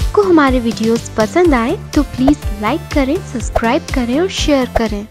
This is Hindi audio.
आपको हमारे वीडियोस पसंद आए तो प्लीज़ लाइक करें, सब्सक्राइब करें और शेयर करें।